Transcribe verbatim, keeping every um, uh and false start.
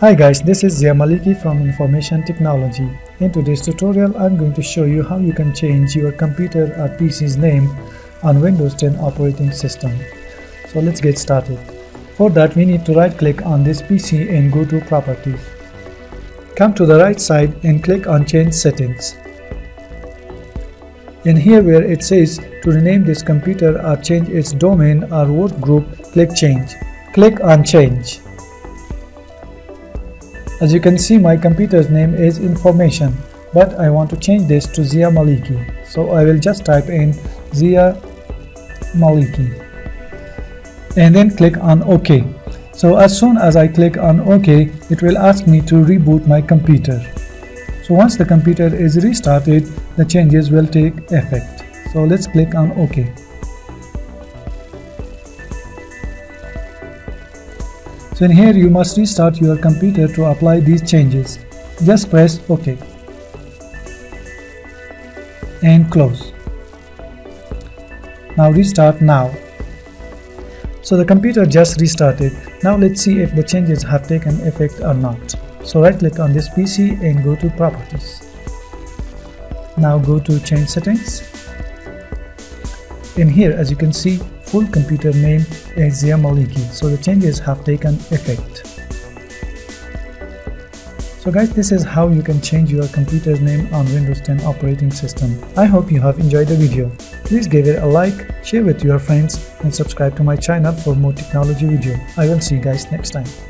Hi guys, this is Zia Maliki from Information Technology. In today's tutorial, I'm going to show you how you can change your computer or P C's name on Windows ten operating system. So let's get started. For that, we need to right click on this P C and go to Properties. Come to the right side and click on Change Settings. And here where it says to rename this computer or change its domain or work group, click Change. Click on Change. As you can see, my computer's name is Information, but I want to change this to Zia Maliki. So I will just type in Zia Maliki and then click on OK. So as soon as I click on OK, it will ask me to reboot my computer. So once the computer is restarted, the changes will take effect. So let's click on OK. So in here you must restart your computer to apply these changes. Just press OK and close. Now restart now. So the computer just restarted. Now let's see if the changes have taken effect or not. So right click on this P C and go to Properties. Now go to Change Settings. In here, as you can see, full computer name is Zia Maliki, so the changes have taken effect. So guys, this is how you can change your computer's name on Windows ten operating system. I hope you have enjoyed the video. Please give it a like, share with your friends, and subscribe to my channel for more technology video. I will see you guys next time.